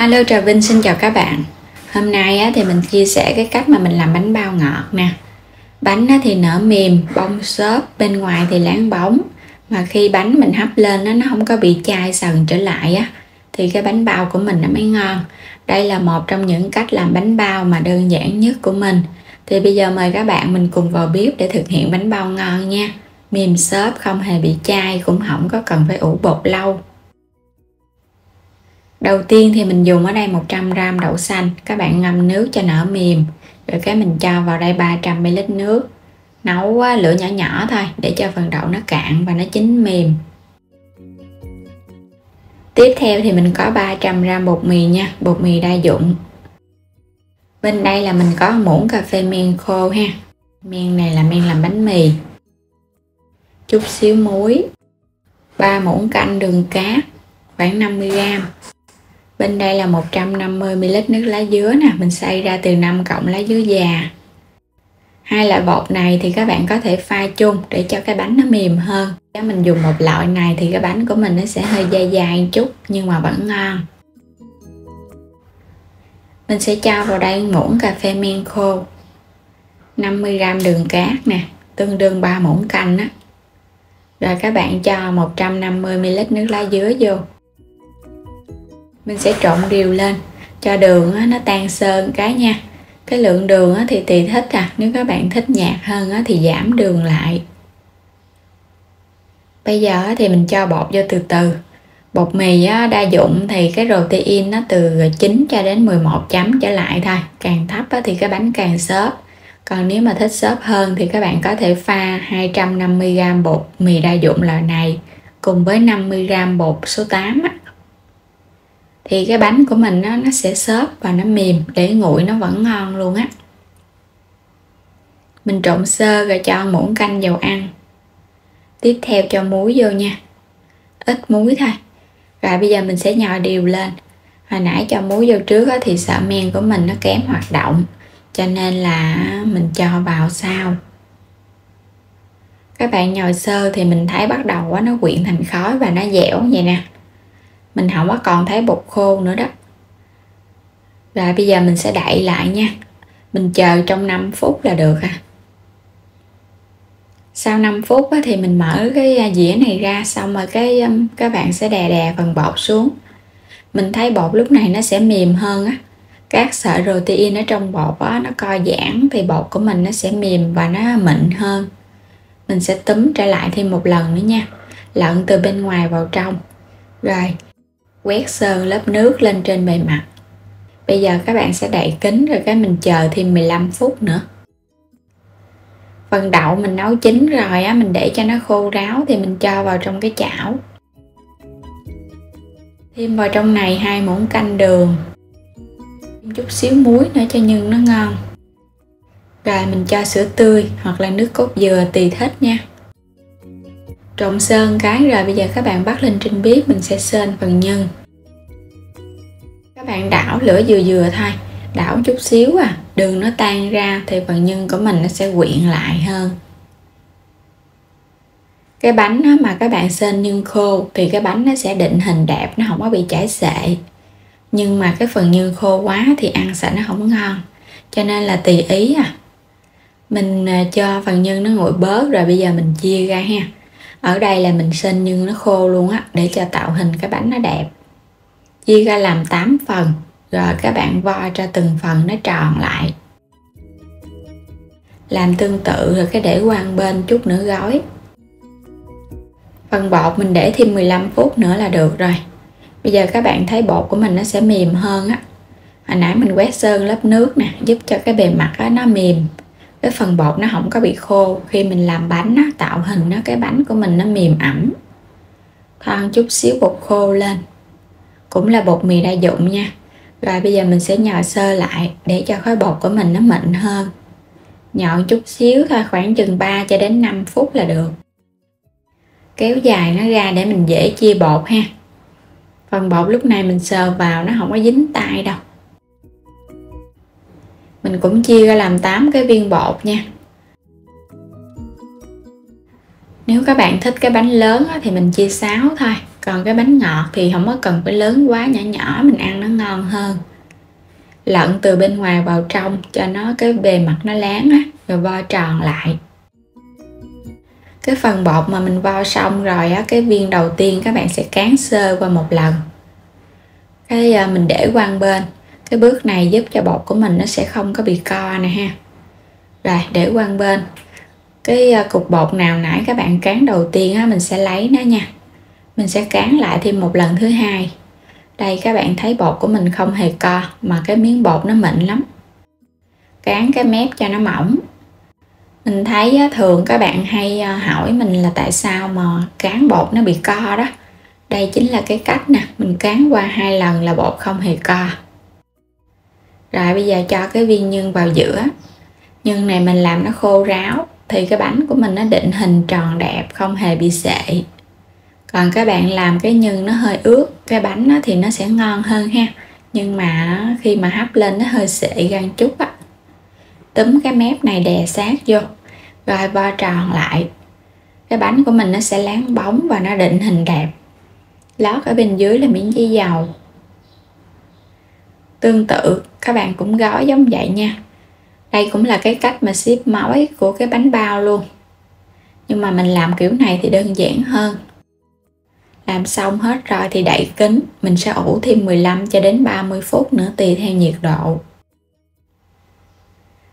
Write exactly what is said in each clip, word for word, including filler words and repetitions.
Alo Trà Vinh xin chào các bạn. Hôm nay thì mình chia sẻ cái cách mà mình làm bánh bao ngọt nè. Bánh thì nở mềm, bong xốp, bên ngoài thì láng bóng. Mà khi bánh mình hấp lên nó không có bị chai sần trở lại thì cái bánh bao của mình nó mới ngon. Đây là một trong những cách làm bánh bao mà đơn giản nhất của mình. Thì bây giờ mời các bạn mình cùng vào bếp để thực hiện bánh bao ngon nha. Mềm xốp, không hề bị chai, cũng không có cần phải ủ bột lâu. Đầu tiên thì mình dùng ở đây một trăm gờ-ram đậu xanh. Các bạn ngâm nước cho nở mềm. Rồi cái mình cho vào đây ba trăm mi-li-lít nước. Nấu lửa nhỏ nhỏ thôi để cho phần đậu nó cạn và nó chín mềm. Tiếp theo thì mình có ba trăm gờ-ram bột mì nha. Bột mì đa dụng. Bên đây là mình có muỗng cà phê men khô ha. Men này là men làm bánh mì. Chút xíu muối. ba muỗng canh đường cát. Khoảng năm mươi gờ-ram. Bên đây là một trăm năm mươi mi-li-lít nước lá dứa nè, mình xay ra từ năm cọng lá dứa già. Hai loại bột này thì các bạn có thể pha chung để cho cái bánh nó mềm hơn. Nếu mình dùng một loại này thì cái bánh của mình nó sẽ hơi dai dai chút nhưng mà vẫn ngon. Mình sẽ cho vào đây muỗng cà phê men khô, năm mươi gờ-ram đường cát nè, tương đương ba muỗng canh á. Rồi các bạn cho một trăm năm mươi mi-li-lít nước lá dứa vô. Mình sẽ trộn đều lên cho đường nó tan sơn cái nha. Cái lượng đường thì tùy thích à, nếu các bạn thích nhạt hơn thì giảm đường lại. Bây giờ thì mình cho bột vô từ từ. Bột mì đa dụng thì cái protein nó từ chín cho đến mười một chấm trở lại thôi. Càng thấp thì cái bánh càng xốp. Còn nếu mà thích xốp hơn thì các bạn có thể pha hai trăm năm mươi gờ-ram bột mì đa dụng loại này cùng với năm mươi gờ-ram bột số tám á. Thì cái bánh của mình nó, nó sẽ xốp và nó mềm, để nguội nó vẫn ngon luôn á. Mình trộn sơ rồi cho muỗng canh dầu ăn. Tiếp theo cho muối vô nha. Ít muối thôi. Rồi bây giờ mình sẽ nhồi đều lên. Hồi nãy cho muối vô trước á, thì sợ men của mình nó kém hoạt động. Cho nên là mình cho vào sau. Các bạn nhồi sơ thì mình thấy bắt đầu nó quyện thành khói và nó dẻo vậy nè. Mình không có còn thấy bột khô nữa đó. Rồi bây giờ mình sẽ đậy lại nha. Mình chờ trong năm phút là được à. Sau năm phút thì mình mở cái dĩa này ra. Xong rồi cái các bạn sẽ đè đè phần bột xuống. Mình thấy bột lúc này nó sẽ mềm hơn á. Các sợi protein ở trong bột á, nó co giãn thì bột của mình nó sẽ mềm và nó mịn hơn. Mình sẽ túm trở lại thêm một lần nữa nha. Lặn từ bên ngoài vào trong. Rồi, quét sơ lớp nước lên trên bề mặt. Bây giờ các bạn sẽ đậy kín rồi cái mình chờ thêm mười lăm phút nữa. Phần đậu mình nấu chín rồi á, mình để cho nó khô ráo thì mình cho vào trong cái chảo. Thêm vào trong này hai muỗng canh đường. Thêm chút xíu muối nữa cho nhưng nó ngon. Rồi mình cho sữa tươi hoặc là nước cốt dừa tùy thích nha. Trộn sơ cái rồi bây giờ các bạn bắt lên trên bếp, mình sẽ sên phần nhân. Các bạn đảo lửa vừa vừa thôi, đảo chút xíu à, đường nó tan ra thì phần nhân của mình nó sẽ quyện lại hơn. Cái bánh mà các bạn sên nhân khô thì cái bánh nó sẽ định hình đẹp, nó không có bị chảy xệ. Nhưng mà cái phần nhân khô quá thì ăn sẽ nó không ngon, cho nên là tùy ý à. Mình cho phần nhân nó nguội bớt rồi bây giờ mình chia ra ha. Ở đây là mình sên nhưng nó khô luôn á, để cho tạo hình cái bánh nó đẹp. Chia ra làm tám phần, rồi các bạn vo cho từng phần nó tròn lại. Làm tương tự rồi cái để qua bên chút nữa gói. Phần bột mình để thêm mười lăm phút nữa là được rồi. Bây giờ các bạn thấy bột của mình nó sẽ mềm hơn á. Hồi nãy mình quét sơn lớp nước nè, giúp cho cái bề mặt á, nó mềm. Cái phần bột nó không có bị khô. Khi mình làm bánh á, tạo hình á, cái bánh của mình nó mềm ẩm. Thoang chút xíu bột khô lên. Cũng là bột mì đa dụng nha. Rồi bây giờ mình sẽ nhồi sơ lại để cho khối bột của mình nó mịn hơn. Nhồi chút xíu thôi, khoảng chừng ba cho đến năm phút là được. Kéo dài nó ra để mình dễ chia bột ha. Phần bột lúc này mình sờ vào nó không có dính tay đâu. Mình cũng chia ra làm tám cái viên bột nha. Nếu các bạn thích cái bánh lớn thì mình chia sáu thôi. Còn cái bánh ngọt thì không có cần phải lớn quá, nhỏ nhỏ mình ăn nó ngon hơn. Lợn từ bên ngoài vào trong cho nó cái bề mặt nó láng á, rồi vo tròn lại. Cái phần bột mà mình vo xong rồi á, cái viên đầu tiên các bạn sẽ cán sơ qua một lần. Cái mình để qua bên. Cái bước này giúp cho bột của mình nó sẽ không có bị co nè ha. Rồi để qua bên. Cái cục bột nào nãy các bạn cán đầu tiên á, mình sẽ lấy nó nha. Mình sẽ cán lại thêm một lần thứ hai. Đây các bạn thấy bột của mình không hề co mà cái miếng bột nó mịn lắm. Cán cái mép cho nó mỏng. Mình thấy á, thường các bạn hay hỏi mình là tại sao mà cán bột nó bị co đó. Đây chính là cái cách nè, mình cán qua hai lần là bột không hề co. Rồi bây giờ cho cái viên nhân vào giữa. Nhân này mình làm nó khô ráo thì cái bánh của mình nó định hình tròn đẹp, không hề bị xệ. Còn các bạn làm cái nhân nó hơi ướt, cái bánh nó thì nó sẽ ngon hơn ha. Nhưng mà khi mà hấp lên nó hơi xệ gan chút á. Túm cái mép này đè sát vô, rồi vo tròn lại. Cái bánh của mình nó sẽ láng bóng và nó định hình đẹp. Lót ở bên dưới là miếng giấy dầu. Tương tự các bạn cũng gói giống vậy nha. Đây cũng là cái cách mà xếp mói của cái bánh bao luôn. Nhưng mà mình làm kiểu này thì đơn giản hơn. Làm xong hết rồi thì đậy kín. Mình sẽ ủ thêm mười lăm cho đến ba mươi phút nữa tùy theo nhiệt độ.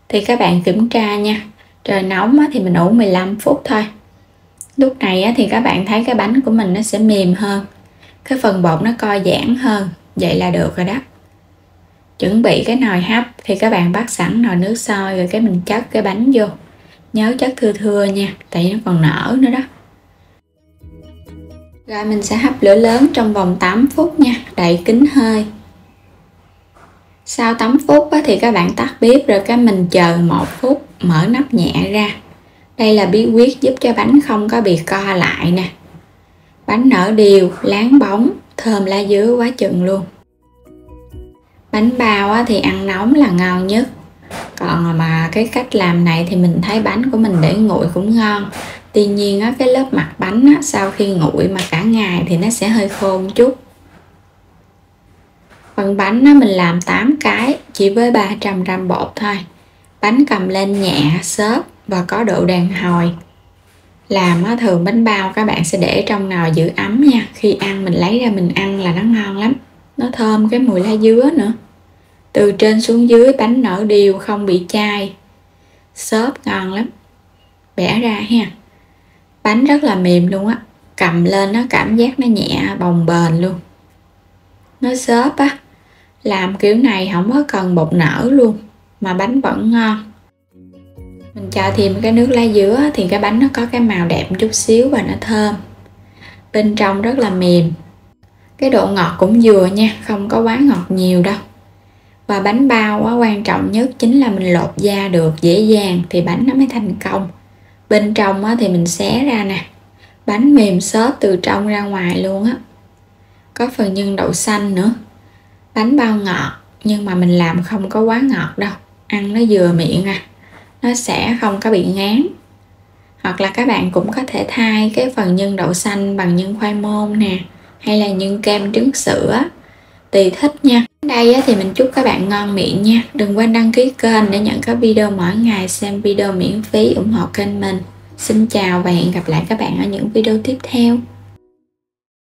Thì các bạn kiểm tra nha. Trời nóng thì mình ủ mười lăm phút thôi. Lúc này thì các bạn thấy cái bánh của mình nó sẽ mềm hơn. Cái phần bột nó co giãn hơn. Vậy là được rồi đó. Chuẩn bị cái nồi hấp thì các bạn bắt sẵn nồi nước sôi rồi cái mình chất cái bánh vô. Nhớ chất thưa thưa nha, tại nó còn nở nữa đó. Rồi mình sẽ hấp lửa lớn trong vòng tám phút nha, đậy kín hơi. Sau tám phút thì các bạn tắt bếp rồi cái mình chờ một phút, mở nắp nhẹ ra. Đây là bí quyết giúp cho bánh không có bị co lại nè. Bánh nở đều, láng bóng, thơm lá dứa quá chừng luôn. Bánh bao thì ăn nóng là ngon nhất. Còn mà cái cách làm này thì mình thấy bánh của mình để nguội cũng ngon. Tuy nhiên cái lớp mặt bánh sau khi nguội mà cả ngày thì nó sẽ hơi khô một chút. Phần bánh mình làm tám cái chỉ với ba trăm gờ-ram bột thôi. Bánh cầm lên nhẹ, xốp và có độ đàn hồi. Làm thường bánh bao các bạn sẽ để trong nồi giữ ấm nha. Khi ăn mình lấy ra mình ăn là nó ngon lắm. Nó thơm cái mùi lá dứa nữa. Từ trên xuống dưới bánh nở đều không bị chai. Xốp ngon lắm. Bẻ ra ha. Bánh rất là mềm luôn á. Cầm lên nó cảm giác nó nhẹ bồng bềnh luôn. Nó xốp á. Làm kiểu này không có cần bột nở luôn. Mà bánh vẫn ngon. Mình cho thêm cái nước lá dứa thì cái bánh nó có cái màu đẹp chút xíu và nó thơm. Bên trong rất là mềm. Cái độ ngọt cũng vừa nha, không có quá ngọt nhiều đâu. Và bánh bao quá quan trọng nhất chính là mình lột da được dễ dàng thì bánh nó mới thành công. Bên trong á, thì mình xé ra nè. Bánh mềm xốp từ trong ra ngoài luôn á. Có phần nhân đậu xanh nữa. Bánh bao ngọt nhưng mà mình làm không có quá ngọt đâu. Ăn nó vừa miệng à. Nó sẽ không có bị ngán. Hoặc là các bạn cũng có thể thay cái phần nhân đậu xanh bằng nhân khoai môn nè. Hay là nhân kem trứng sữa. Tùy thích nha. Đây thì mình chúc các bạn ngon miệng nha. Đừng quên đăng ký kênh để nhận các video mỗi ngày. Xem video miễn phí ủng hộ kênh mình. Xin chào và hẹn gặp lại các bạn ở những video tiếp theo.